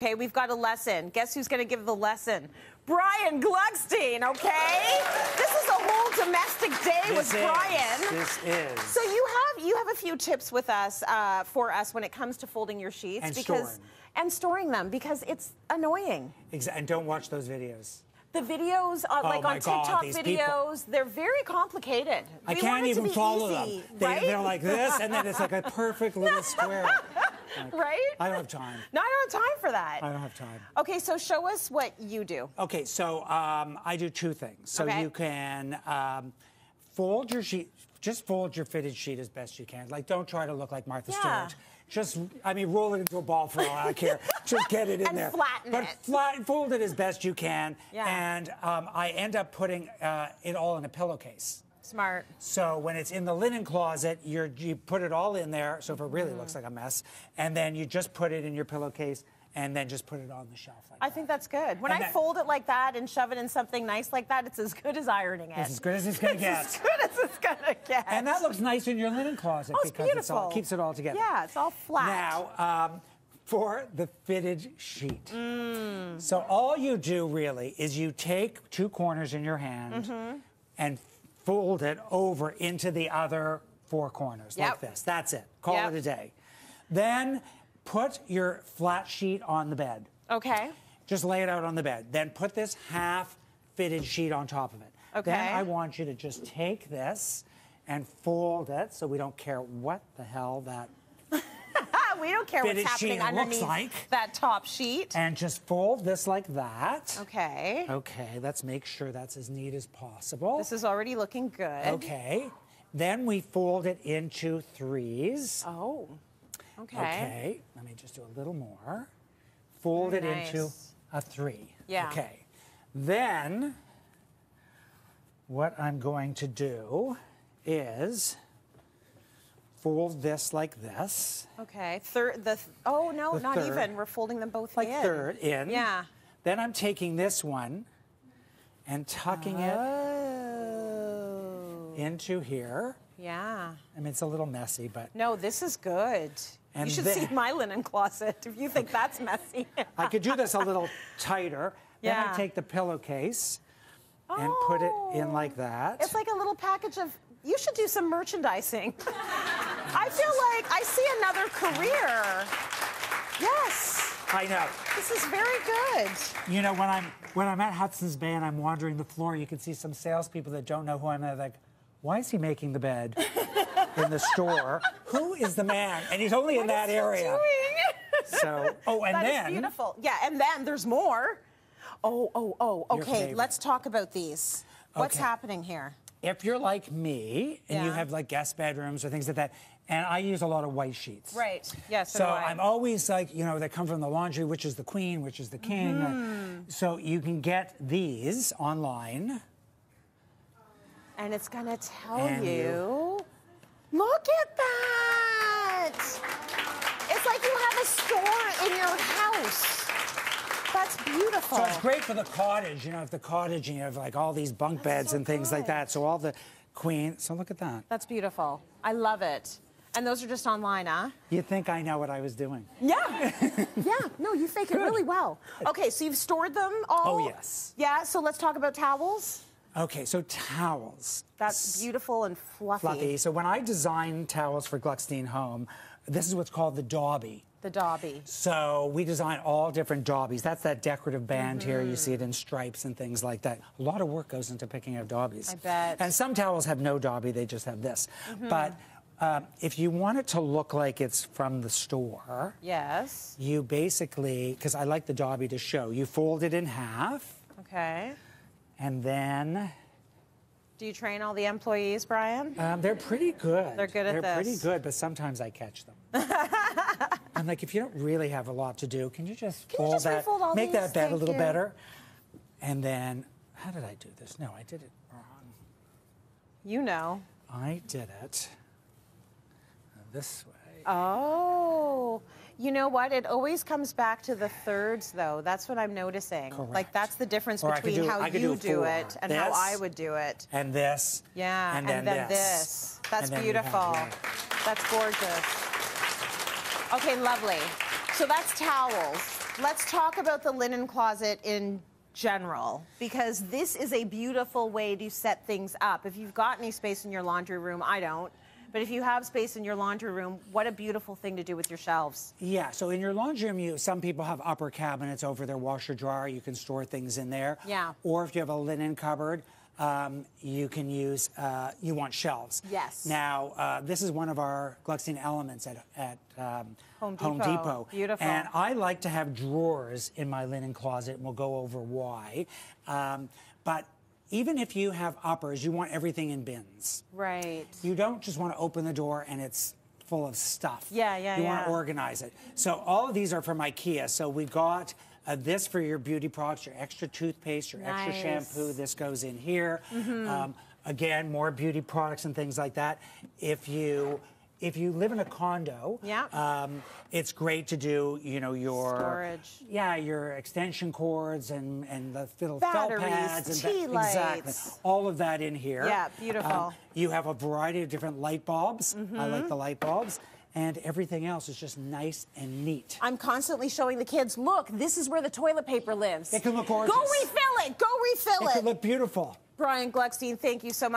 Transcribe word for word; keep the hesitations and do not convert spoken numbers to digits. Okay, we've got a lesson. Guess who's going to give the lesson? Brian Gluckstein, okay? This is a whole domestic day this with is, Brian. This is. So you have you have a few tips with us uh, for us when it comes to folding your sheets and because storing. and storing them because it's annoying. Exactly. And don't watch those videos. The videos, uh, like oh on TikTok God, videos, people. they're very complicated. I we can't even follow easy, them. They, right? They're like this, and then it's like a perfect little square. Like, right? I don't have time. No, I don't have time for that. I don't have time. Okay, so show us what you do. Okay, so um, I do two things. So okay. you can um, fold your sheet, just fold your fitted sheet as best you can. Like, don't try to look like Martha yeah. Stewart. Just, I mean, roll it into a ball for all I care. Just get it in and there. And flatten but it. But flat, fold it as best you can. Yeah. And um, I end up putting uh, it all in a pillowcase. Smart. So when it's in the linen closet, you're, you put it all in there, so if it really mm. looks like a mess, and then you just put it in your pillowcase and then just put it on the shelf. Like I that. think that's good. When and I that, fold it like that and shove it in something nice like that, it's as good as ironing it. It's as good as it's going to get. It's as good as it's going to get. And that looks nice in your linen closet oh, it's because it's all, it keeps it all together. Yeah, it's all flat. Now, um, for the fitted sheet. Mm. So all you do really is you take two corners in your hand mm-hmm. and fold it over into the other four corners yep. like this. That's it. Call yep. it a day. Then put your flat sheet on the bed. Okay. Just lay it out on the bed. Then put this half fitted sheet on top of it. Okay. Then I want you to just take this and fold it so we don't care what the hell that we don't care what's happening underneath like. that top sheet. And just fold this like that. Okay. Okay, let's make sure that's as neat as possible. This is already looking good. Okay. Then we fold it into threes. Oh, okay. Okay, let me just do a little more. Fold Very it nice. into a three. Yeah. Okay. Then what I'm going to do is fold this like this. Okay. Third, the, th oh no, the not third. even. We're folding them both like in. Like third in. Yeah. Then I'm taking this one and tucking oh. it into here. Yeah. I mean, it's a little messy, but. No, this is good. And you should then, see my linen closet if you think that's messy. I could do this a little tighter. Yeah. Then I take the pillowcase oh. and put it in like that. It's like a little package of, you should do some merchandising. I feel like I see another career. Yes. I know. This is very good. You know, when I'm when I'm at Hudson's Bay and I'm wandering the floor, you can see some salespeople that don't know who I'm at, like, why is he making the bed in the store? Who is the man? And he's only what in that is he area. Doing? So, oh, and that then is beautiful. Yeah, and then there's more. Oh, oh, oh. Okay, let's talk about these. Okay. What's happening here? If you're like me, and yeah. you have, like, guest bedrooms or things like that, and I use a lot of white sheets. Right, yes. So, so I'm always, like, you know, they come from the laundry, which is the queen, which is the king. Mm. So you can get these online. And it's going to tell and you, you... Look at that! It's like you have a store in your house. That's beautiful. So it's great for the cottage, you know, if the cottage and you have like all these bunk That's beds so and things good. like that. So all the queen, so look at that. That's beautiful. I love it. And those are just online, huh? You think I know what I was doing. Yeah. yeah. No, you fake good. it really well. Okay, so you've stored them all? Oh, yes. Yeah, so let's talk about towels. Okay, so towels. That's beautiful and fluffy. Fluffy. So when I design towels for Gluckstein Home, this is what's called the Dobby. The Dobby. So we design all different Dobbies. That's that decorative band mm-hmm. here. You see it in stripes and things like that. A lot of work goes into picking out Dobbies. I bet. And some towels have no Dobby. They just have this. Mm-hmm. But uh, if you want it to look like it's from the store. Yes. You basically, because I like the Dobby to show, you fold it in half. Okay. And then... Do you train all the employees, Brian? Um, they're pretty good. They're good at they're this. They're pretty good, but sometimes I catch them. I'm like, if you don't really have a lot to do, can you just can fold you just that, all make these? that bed Thank a little you. better? And then, how did I do this? No, I did it wrong. You know. I did it this way. Oh, you know what? It always comes back to the thirds, though. That's what I'm noticing. Correct. Like, that's the difference or between do, how you do, do it and this, how I would do it. And this. Yeah, and, and then, then this. this. That's then beautiful. That's gorgeous. Okay, lovely. So that's towels. let's talk about the linen closet in general, because this is a beautiful way to set things up. If you've got any space in your laundry room, I don't, but if you have space in your laundry room, what a beautiful thing to do with your shelves. Yeah, so in your laundry room, you, some people have upper cabinets over their washer dryer. You can store things in there. Yeah. Or if you have a linen cupboard, um, you can use, uh, you want shelves. Yes. Now, uh, this is one of our Gluckstein elements at, at um, Home Depot. Home Depot. Beautiful. And I like to have drawers in my linen closet, and we'll go over why. Um, but even if you have uppers, you want everything in bins. Right. You don't just want to open the door and it's full of stuff. Yeah, yeah, you yeah. You want to organize it. So all of these are from IKEA. So we got uh, this for your beauty products, your extra toothpaste, your nice. extra shampoo. This goes in here. Mm-hmm. um, again, more beauty products and things like that. If you... If you live in a condo, yeah. um, it's great to do, you know, your storage. Yeah, your extension cords and and the little batteries, felt pads and tea lights. Exactly, all of that in here. Yeah, beautiful. Um, you have a variety of different light bulbs. Mm-hmm. I like the light bulbs. And everything else is just nice and neat. I'm constantly showing the kids, look, this is where the toilet paper lives. It can look gorgeous. Go refill it. Go refill it. It can look beautiful. Brian Gluckstein, thank you so much.